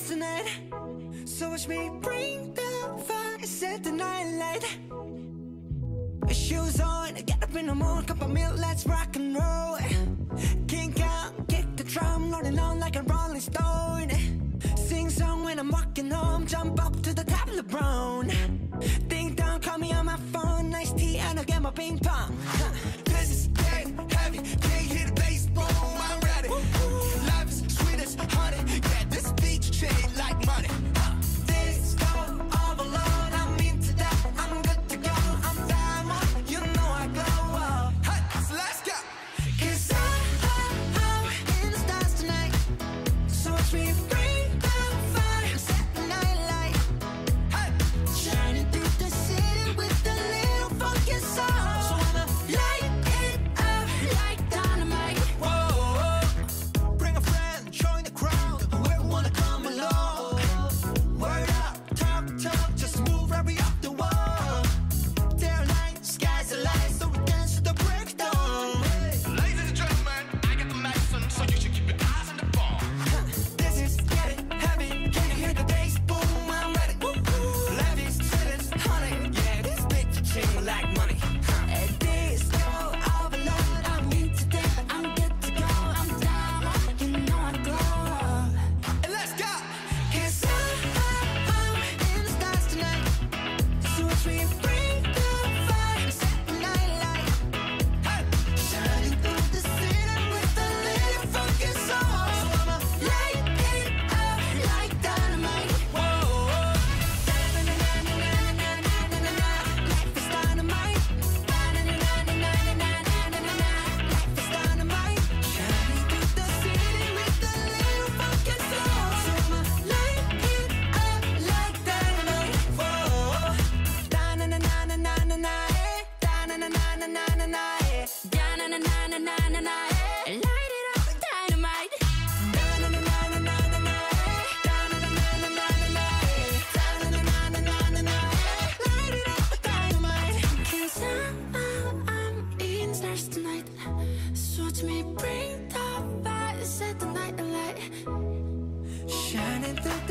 us tonight. So watch me bring the fire, set the night light. Shoes on, get up in the morning, cup of milk, let's rock and roll. Kink out, kick the drum, rolling on like a rolling stone. Sing song when I'm walking home, jump up to the top of LeBron. Ding dong, call me on my phone, nice tea and I'll get my ping pong. This is dead heavy, can't hit the bass, boom, I'm ready. Life is sweet as honey, yeah, this beach shade like money. This go all alone, I'm into that, I'm good to go, I'm diamond, you know I glow up. Hey, so let's go. 'Cause I'm in the stars tonight, so watch me bring the fire, set the night light. Hey, shining through the city with a little funky soul. So I'ma light it up like dynamite. Whoa, bring a friend, join the crowd, whoever wanna come along. Word up, top to top, just move right up the wall. Their light, skies alight, so we dance to the breakdown. Ladies and gentlemen, I got the medicine, so you should keep your eyes on the ball. This is getting heavy, can you hear the bass? Boom, I'm ready. Life is sweet as honey, yeah, this bitch changed like money. At this go all alone, I'm into that, I'm good to go, I'm diamond, you know I glow up. And let's go. 'Cause I'm in the stars tonight, so watch me bring the fire, set the night light. Shining through the city with a little funky soul. So I'ma light it up like dynamite. Whoa, na-na-na-na-na-na-na-na-na-na. Life is dynamite. Na-na-na-na-na-na-na-na-na-na. Life is dynamite. Shining through the city with a little funky soul. So I'ma light it up like dynamite. Whoa, na-na-na-na-na-na-na. Eh, na-na-na-na-na-na-na. Eh, na-na-na-na-na-na-na. Eh, light it up with dynamite. Cause I'm in stars tonight, so watch me bring the fire, set the night alight. Shining through